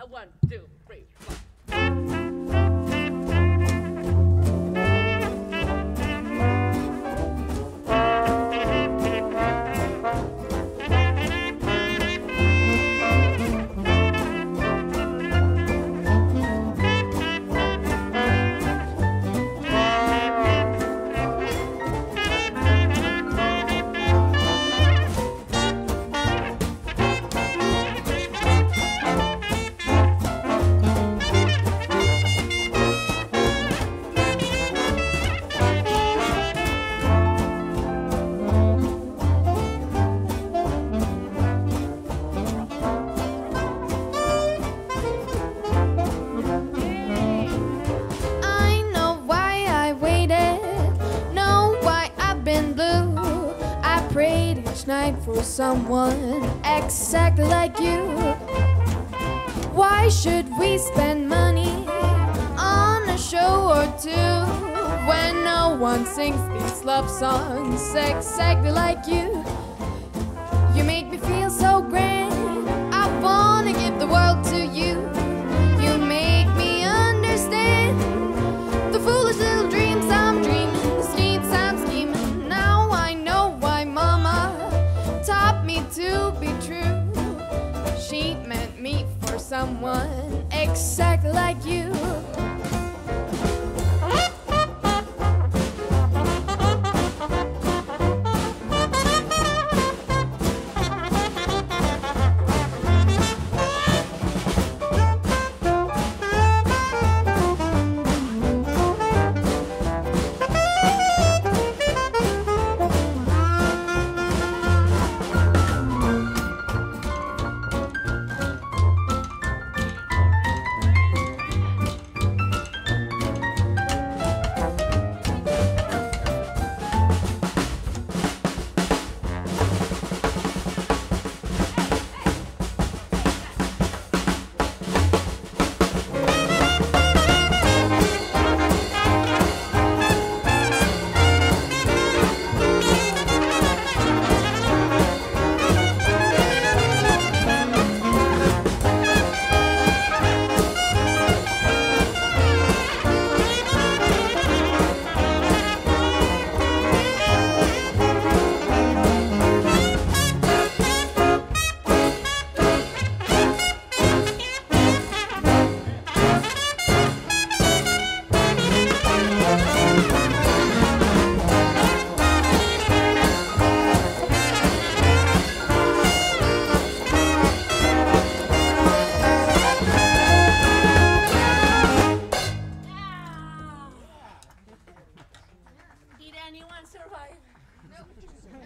1, 2, 3, 4. Night for someone exactly like you. Why should we spend money on a show or two when no one sings these love songs exactly like you? You make me feel so grand, I wanna give the world to you. You make me understand the foolish little dreams I'm dreaming. To be true, she meant me for someone exactly like you. Anyone survive? No.